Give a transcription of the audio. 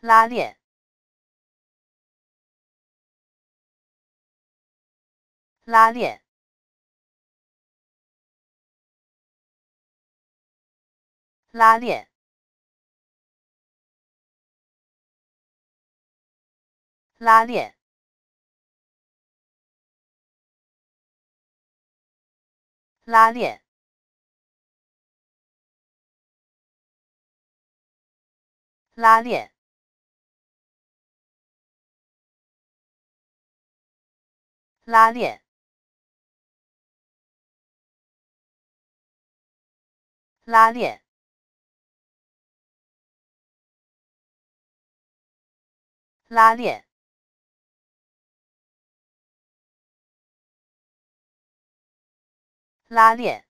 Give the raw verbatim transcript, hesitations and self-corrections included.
拉链，拉链，拉链，拉链，拉链。 拉链，拉链，拉链，拉链，拉链。